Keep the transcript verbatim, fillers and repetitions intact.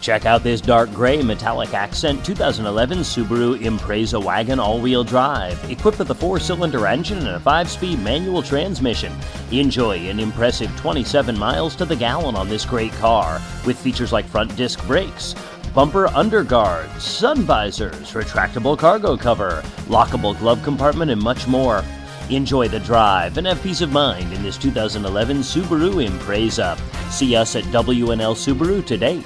Check out this dark gray metallic accent two thousand eleven Subaru Impreza wagon all-wheel drive, equipped with a four-cylinder engine and a five-speed manual transmission. Enjoy an impressive twenty-seven miles to the gallon on this great car, with features like front disc brakes, bumper underguards, sun visors, retractable cargo cover, lockable glove compartment, and much more. Enjoy the drive and have peace of mind in this two thousand eleven Subaru Impreza. See us at W and L Subaru today.